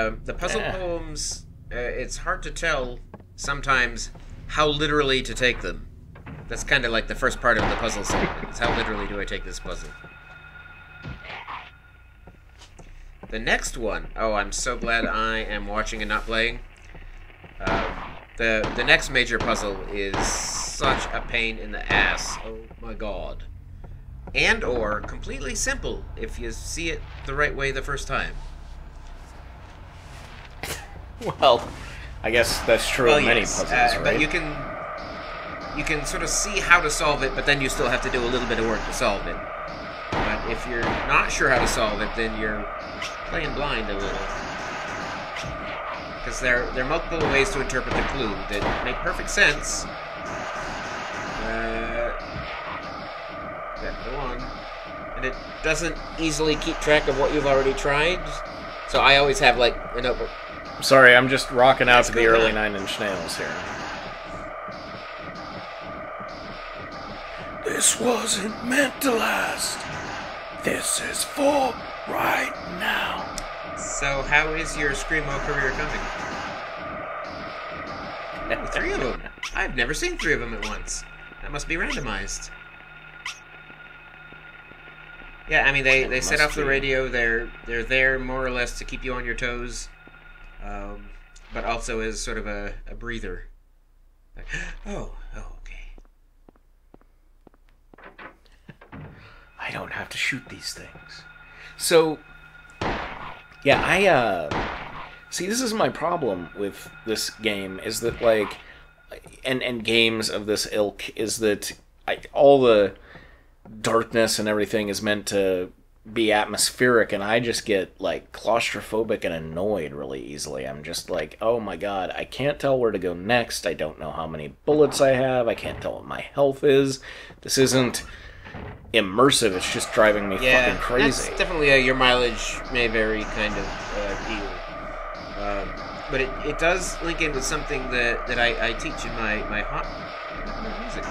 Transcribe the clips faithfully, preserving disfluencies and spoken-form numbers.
uh, the puzzle yeah. poems, uh, it's hard to tell sometimes how literally to take them. That's kind of like the first part of the puzzle segment, is how literally do I take this puzzle? The next one, oh, I'm so glad I am watching and not playing. Uh, the the next major puzzle is such a pain in the ass. Oh my god. And or completely simple if you see it the right way the first time. Well, I guess that's true well, of many yes. puzzles, uh, right? But you can you can sort of see how to solve it, but then you still have to do a little bit of work to solve it. But if you're not sure how to solve it, then you're playing blind a little. Because there, there are multiple ways to interpret the clue that make perfect sense. Uh, that go on. And it doesn't easily keep track of what you've already tried. So I always have, like, a notebook. Sorry, I'm just rocking out That's to the early nine inch nails here. This wasn't meant to last. This is for right now. So how is your Screamo career coming? Three of them. I've never seen three of them at once. That must be randomized. Yeah, I mean, they, they set off the radio. They're, they're there more or less to keep you on your toes. Um, but also as sort of a, a breather. Like, oh, oh, okay. I don't have to shoot these things. So, yeah, I, uh... see, this is my problem with this game, is that, like, and, and games of this ilk, is that I, all the darkness and everything is meant to be atmospheric, and I just get, like, claustrophobic and annoyed really easily. I'm just like, oh my god, I can't tell where to go next, I don't know how many bullets I have, I can't tell what my health is, this isn't immersive, it's just driving me yeah, fucking crazy. That's definitely a your mileage may vary kind of uh, deal. Um, but it, it does link in with something that, that I, I teach in my, my hot music.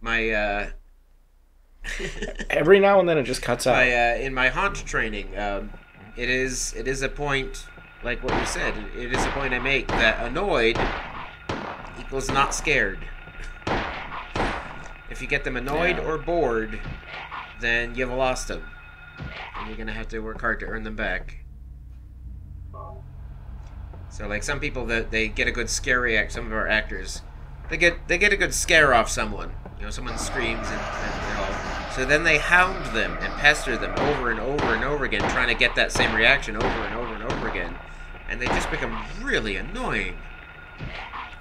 My, uh... Every now and then it just cuts out. I, uh, in my haunt training, um, it is it is a point, like what you said, it is a point I make that annoyed equals not scared. If you get them annoyed yeah. or bored, then you've lost them. And you're going to have to work hard to earn them back. So, like, some people, that they get a good scare react, some of our actors, they get they get a good scare off someone. You know, someone screams and, and they're all... So then they hound them and pester them over and over and over again, trying to get that same reaction over and over and over again. And they just become really annoying.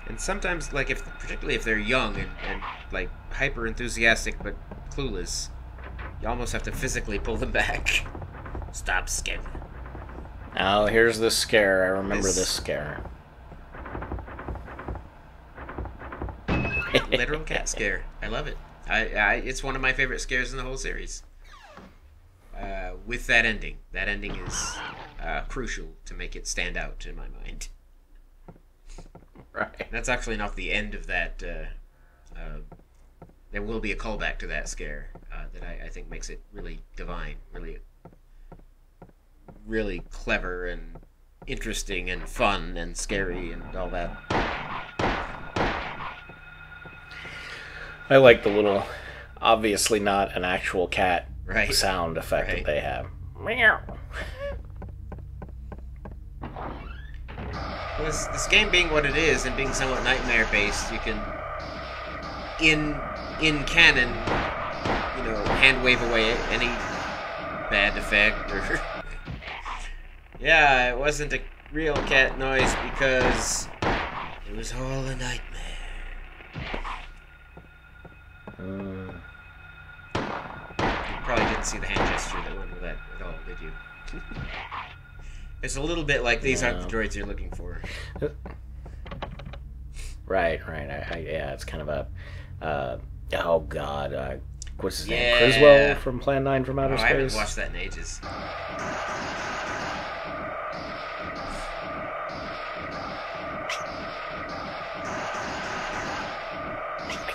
And sometimes, like, if particularly if they're young and, and like, hyper-enthusiastic but clueless, you almost have to physically pull them back. Stop scaring. Oh, here's the scare. I remember this, this scare. Literal cat scare. I love it. I, I, it's one of my favorite scares in the whole series. Uh, with that ending. That ending is uh, crucial to make it stand out in my mind. Right. That's actually not the end of that. Uh, uh, there will be a callback to that scare uh, that I, I think makes it really divine, really, really clever and interesting and fun and scary and all that. I like the little, obviously not an actual cat right. sound effect right. that they have. Meow. This, this game being what it is and being somewhat nightmare-based, you can, in in canon, you know, hand wave away any bad effect or. Yeah, it wasn't a real cat noise because it was all a nightmare. Mm. You probably didn't see the hand gesture that went with that at all, did you? It's a little bit like these yeah. aren't the droids you're looking for. Right, right. I, I, yeah, it's kind of a. Uh, oh God, uh, what's his yeah. name? Criswell from Plan Nine from Outer oh, Space. I haven't watched that in ages.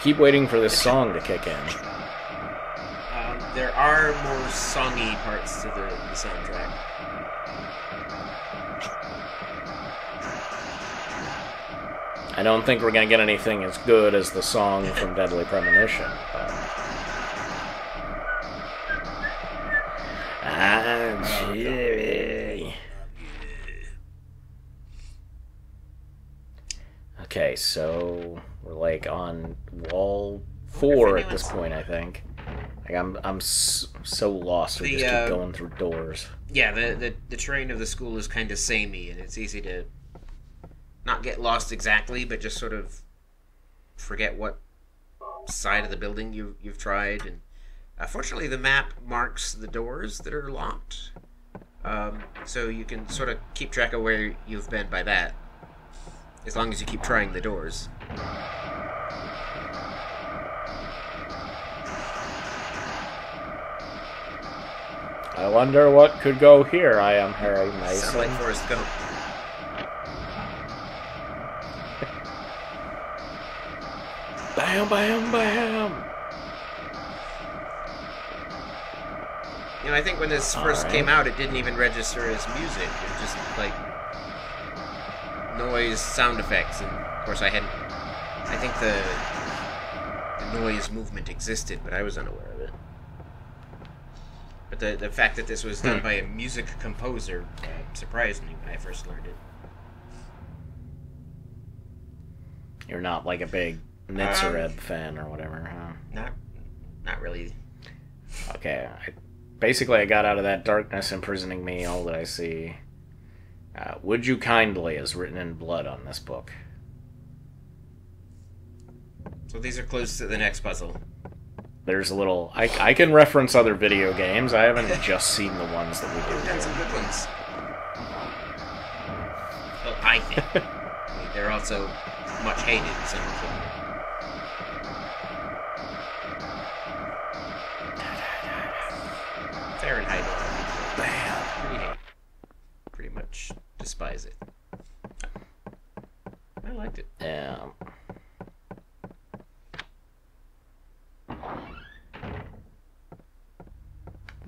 Keep waiting for this song to kick in. Um, there are more songy parts to the, the soundtrack. I don't think we're gonna get anything as good as the song from Deadly Premonition. But... Ah, gee. Okay, so we're like on wall four at this point, I think. Like I'm, I'm so lost. We just keep going through doors. Yeah, the the the terrain of the school is kind of samey, and it's easy to not get lost exactly, but just sort of forget what side of the building you you've tried. And uh, fortunately, the map marks the doors that are locked, um, so you can sort of keep track of where you've been by that, as long as you keep trying the doors. I wonder what could go here. I am Harry Mason. Sound like Forrest Gump. Bam, bam, bam! You know, I think when this first came out, it didn't even register as music. It was just, like, noise, sound effects, and, of course, I hadn't... I think the, the noise movement existed, but I was unaware of it. But the, the fact that this was done by a music composer uh, surprised me when I first learned it. You're not, like, a big... Nitzer Ebb um, fan or whatever, huh? Not, not really. Okay, I, basically I got out of that darkness imprisoning me, all that I see. Uh, Would You Kindly is written in blood on this book. So these are clues to the next puzzle. There's a little... I, I can reference other video games, I haven't just seen the ones that we do. We've done some good ones. Well, I think. I mean, they're also much hated, so... Fahrenheit. Bam. Pretty hate. Pretty much despise it. I liked it. Yeah. Did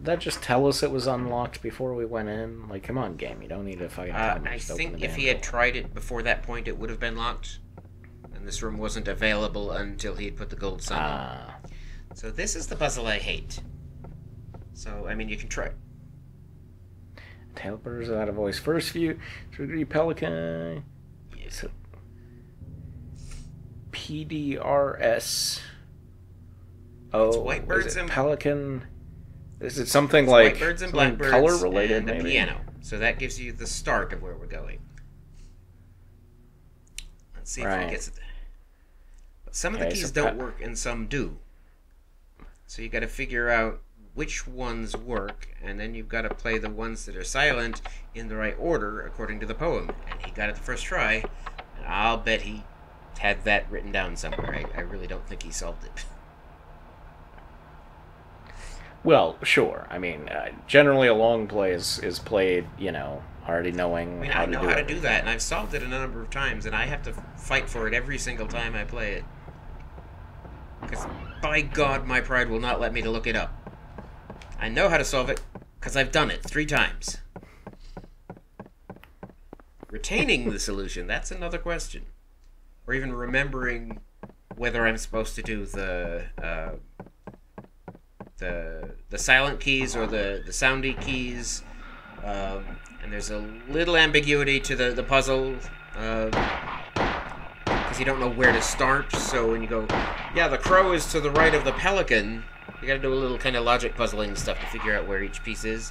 that just tell us it was unlocked before we went in? Like, come on, game. You don't need to fucking tell me. I think if he had tried it before that point, it would have been locked. And this room wasn't available until he had put the gold sun ah. in. So this is the puzzle I hate. So, I mean, you can try. Teleporters without a voice. First view, three D Pelican. Yes. P D R S. Oh, it's white birds is it and pelican. Is it something it's like white birds and blackbirds color related? And the maybe? Piano. So that gives you the start of where we're going. Let's see right. if it gets it. Some of okay, the keys so don't work and some do. So you got to figure out which ones work, and then you've got to play the ones that are silent in the right order according to the poem. And he got it the first try, and I'll bet he had that written down somewhere. I, I really don't think he solved it. Well, sure. I mean, uh, generally a long play is, is played, you know, already knowing I mean, how I know to do how everything. to do that, and I've solved it a number of times, and I have to fight for it every single time I play it. Because, by God, my pride will not let me to look it up. I know how to solve it, because I've done it three times. Retaining the solution, that's another question. Or even remembering whether I'm supposed to do the uh, the, the silent keys or the, the soundy keys. Um, and there's a little ambiguity to the, the puzzle, because uh, you don't know where to start. So when you go, yeah, the crow is to the right of the pelican... You gotta do a little kind of logic puzzling stuff to figure out where each piece is.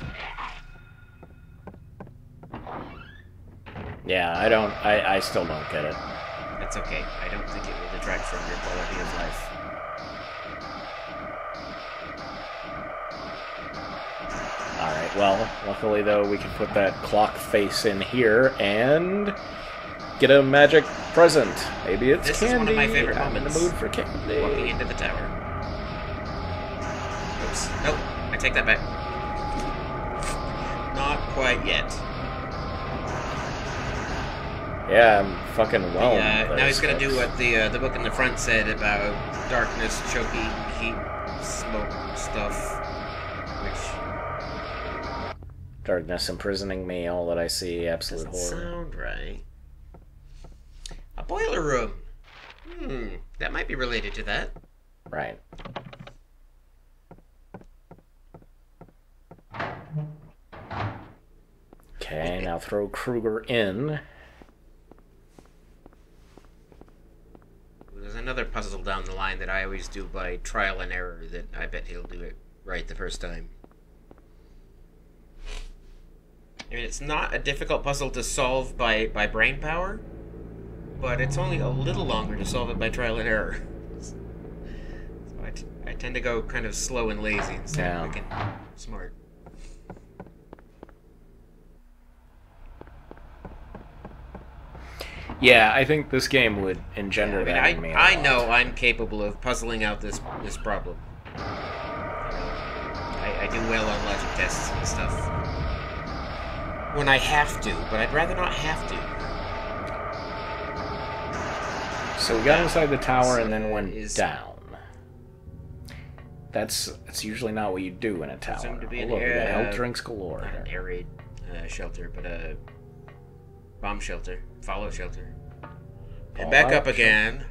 Yeah, I don't... I, I still don't get it. That's okay. I don't think it will detract from your quality of life. Alright, well, luckily though, we can put that clock face in here and... get a magic present. Maybe it's this candy. This is one of my favorite I'm moments. I'm in the mood for candy. Walking into the tower. Nope, I take that back. Not quite yet. Yeah, I'm fucking well. The, uh, now he's gonna do what the uh, the book in the front said about darkness, choking, heat, smoke, stuff. Darkness imprisoning me, all that I see, absolute horror. Doesn't sound right. A boiler room. Hmm, that might be related to that. Right. Okay, now throw Krueger in. There's another puzzle down the line that I always do by trial and error that I bet he'll do it right the first time. I mean, it's not a difficult puzzle to solve by, by brain power, but it's only a little longer to solve it by trial and error. So I, t I tend to go kind of slow and lazy instead yeah. of quick and smart. Yeah, I think this game would engender yeah, I mean, that in me. I, I know I'm capable of puzzling out this this problem. I, I do well on logic tests and stuff when I have to, but I'd rather not have to. So we got inside the tower so and then went is... down. That's that's usually not what you do in a tower. To be oh, look, air, that hell uh, drinks galore. Not an air raid uh, shelter, but a bomb shelter. Follow shelter. And back up again.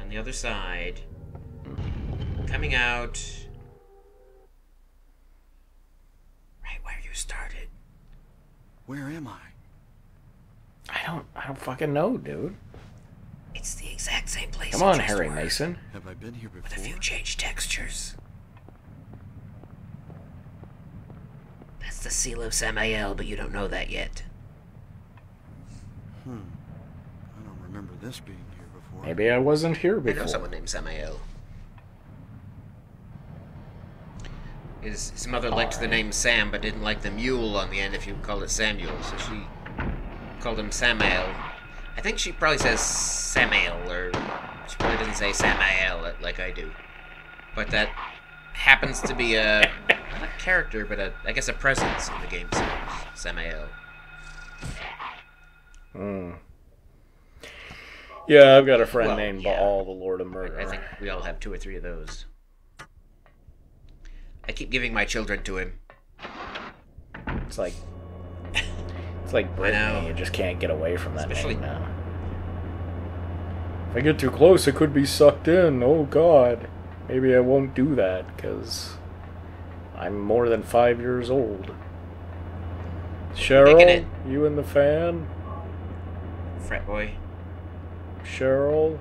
On the other side. Coming out. Right where you started. Where am I? I don't I don't fucking know, dude. It's the exact same place. Come on, Harry Mason. Have I been here before? With a few changed textures. That's the seal of Samael, but you don't know that yet. Hmm. I don't remember this being here before. Maybe I wasn't here before. I know someone named Samael. His, his mother All liked right. the name Sam, but didn't like the mule on the end if you called it Samuel, so she called him Samael. I think she probably says Samael, or she probably doesn't say Samael like I do. But that happens to be a, not a character, but a, I guess a presence in the game, so Samael. Mm. Yeah, I've got a friend well, named yeah. Baal, the Lord of Murder. I think we all have two or three of those. I keep giving my children to him. It's like it's like Britney. You just can't get away from that Especially... name now. If I get too close, it could be sucked in. Oh God, maybe I won't do that because I'm more than five years old. Cheryl, you in the fan? Frat boy. Cheryl.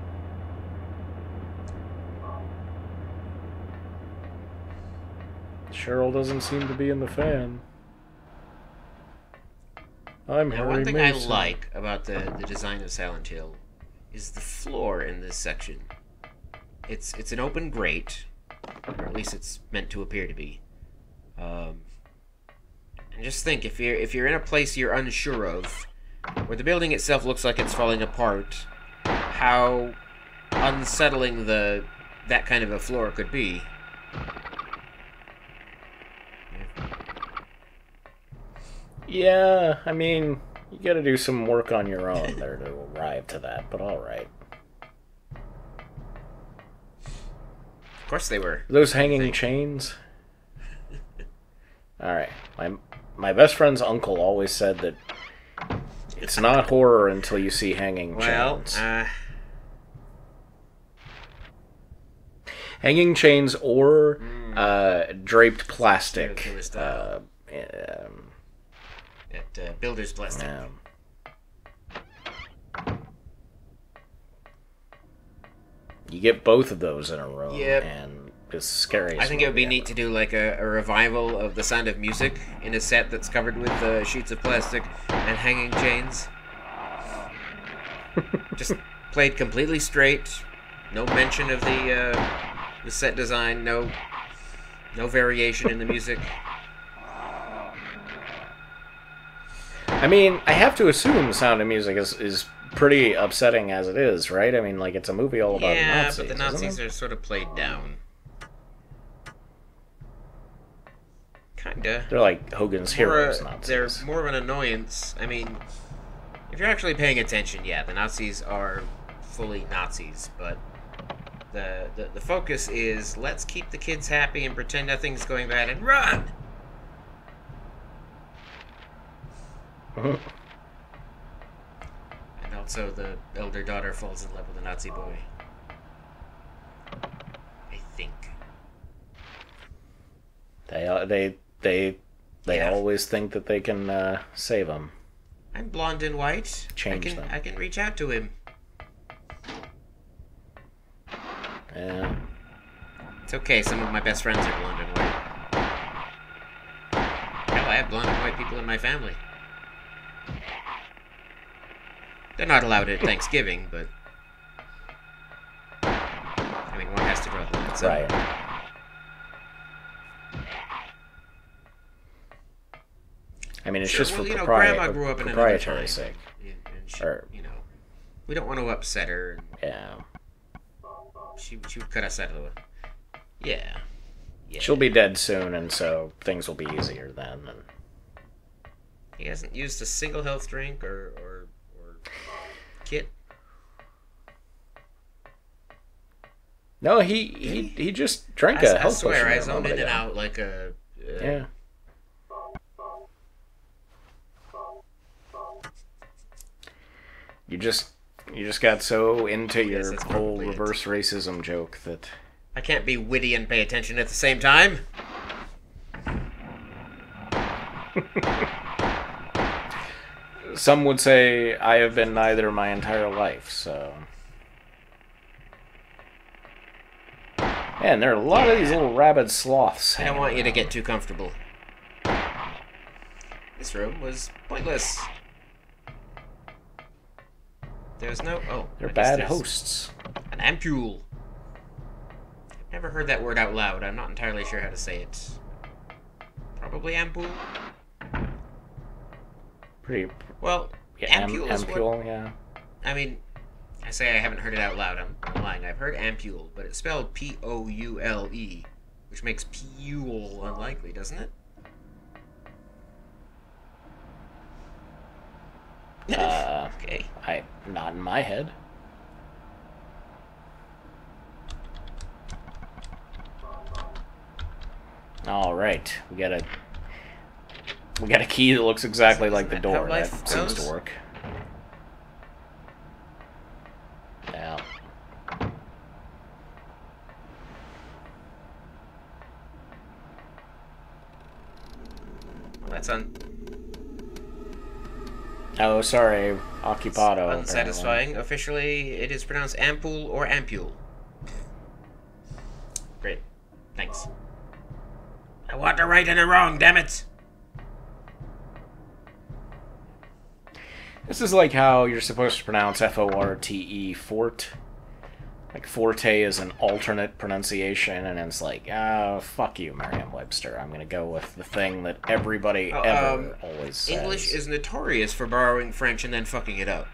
Cheryl doesn't seem to be in the fan. I'm Harry Mason. One thing I like about the, the design of Silent Hill is the floor in this section. It's it's an open grate, or at least it's meant to appear to be. Um, and just think, if you're if you're in a place you're unsure of, where the building itself looks like it's falling apart, how unsettling the that kind of a floor could be. Yeah, I mean, you gotta do some work on your own there to arrive to that, but alright. Of course they were. Those hanging chains? Alright. My, my best friend's uncle always said that it's not horror until you see hanging well, chains. Uh... Hanging chains or mm. uh, draped plastic. Uh, um, At, uh, builder's plastic. Um, you get both of those in a row, yep. and it's scary. I think it would be neat to do like a, a revival of The Sound of Music in a set that's covered with uh, sheets of plastic and hanging chains. Just played completely straight, no mention of the uh, the set design, no no variation in the music. I mean, I have to assume The Sound of Music is is pretty upsetting as it is, right? I mean, like it's a movie all about yeah, Nazis. Yeah, but the Nazis are sort of played down. Kinda. They're like Hogan's Heroes Nazis. They're more of an annoyance. I mean, if you're actually paying attention, yeah, the Nazis are fully Nazis, but the the, the focus is let's keep the kids happy and pretend nothing's going bad and run. Uh-huh. And also the elder daughter falls in love with a Nazi boy. I think. They they they they yeah. always think that they can uh, save him. I'm blonde and white. Change I can, them. I can reach out to him. Yeah. It's okay. Some of my best friends are blonde and white. Hell, I have blonde and white people in my family. They're not allowed at Thanksgiving, but I mean, one has to draw the line. So. Right. I mean, it's sure, just well, for you know, Grandma grew up in another time. Sake. And, and she, or, you know, we don't want to upset her. Yeah. She, she would cut us out of the way. Yeah. yeah. She'll be dead soon, and so things will be easier then. And... He hasn't used a single health drink or, or, or kit. No, he he, he just drank I, a I health drink. I swear, I zoned in ago. and out like a... Uh, yeah. You just, you just got so into your yes, whole reverse it. racism joke that... I can't be witty and pay attention at the same time. Some would say I have been neither my entire life, so... Man, there are a lot yeah. of these little rabid sloths. I don't want around. you to get too comfortable. This room was pointless. There's no... Oh. They're bad hosts. An ampule. I've never heard that word out loud. I'm not entirely sure how to say it. Probably ampule? Pretty... Well, yeah, ampule am, is ampule, what... yeah. I mean, I say I haven't heard it out loud. I'm, I'm lying. I've heard ampule, but it's spelled P O U L E, which makes P U L E unlikely, doesn't it? Uh, okay. I not in my head. All right, we got a we got a key that looks exactly Isn't like the door. That goes? seems to work. Now. Well, that's on. Oh, sorry. Occupado. It's unsatisfying. Apparently. Officially, it is pronounced ampule or ampule. Great. Thanks. I want the right and the wrong, damn it! This is like how you're supposed to pronounce F O R T E, fort. Like, forte is an alternate pronunciation, and it's like, oh, fuck you, Merriam-Webster. I'm gonna go with the thing that everybody oh, ever um, always says. English is notorious for borrowing French and then fucking it up.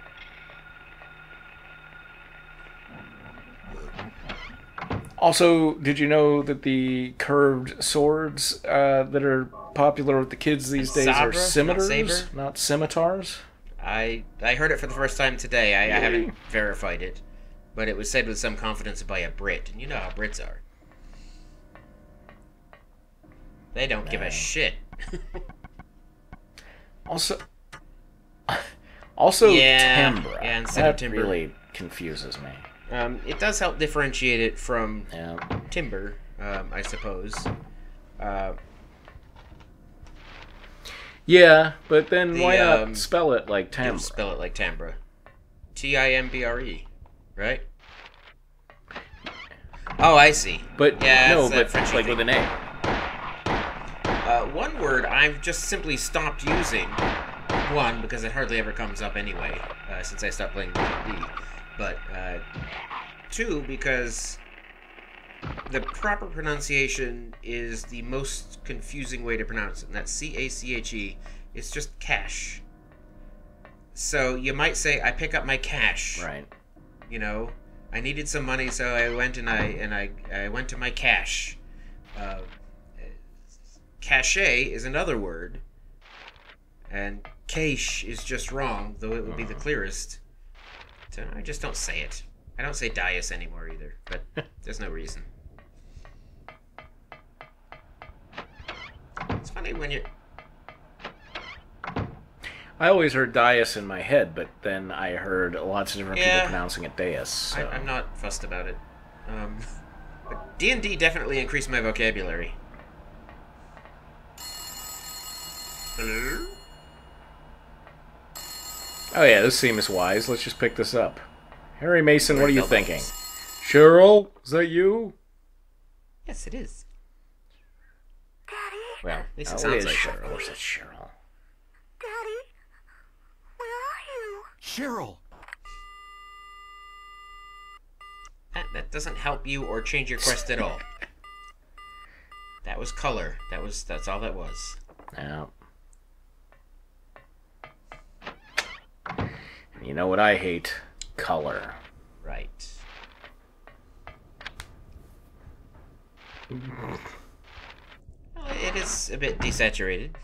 Also, did you know that the curved swords uh, that are popular with the kids these days Sabra, are scimitars, not, not scimitars? I, I heard it for the first time today. I, I haven't verified it. But it was said with some confidence by a Brit, and you know how Brits are. They don't no. give a shit. also, also yeah. timbre. Yeah, instead of timbre. That really confuses me. Um, it does help differentiate it from yeah. timber, um, I suppose. Uh, yeah, but then the, why not um, spell it like timbre? Spell it like timbre. T I M B R E. Right? Oh, I see. But yeah, no, but French like thing. with an A. Uh, one word I've just simply stopped using. One, because it hardly ever comes up anyway, uh, since I stopped playing D and D. But uh, two, because the proper pronunciation is the most confusing way to pronounce it, and that's C A C H E. It's just cash. So you might say, I pick up my cash. Right. You know, I needed some money, so I went and I and I, I went to my cash. Uh, cachet is another word, and cache is just wrong, though it would be the clearest. So I just don't say it. I don't say dias anymore either, but there's no reason. It's funny when you. I always heard dais in my head, but then I heard lots of different yeah. people pronouncing it dais. So. I, I'm not fussed about it. Um, but D and D definitely increased my vocabulary. Hello? Oh yeah, this theme is wise. Let's just pick this up. Harry Mason, what are you thinking? Cheryl, is that you? Yes, it is. Daddy? Well, at least it sounds like Cheryl. Of course it's Cheryl. Daddy, where are you? Cheryl! That, that doesn't help you or change your quest at all. That was color. That was, that's all that was. Yeah. You know what I hate? Color. Right. Well, it is a bit desaturated.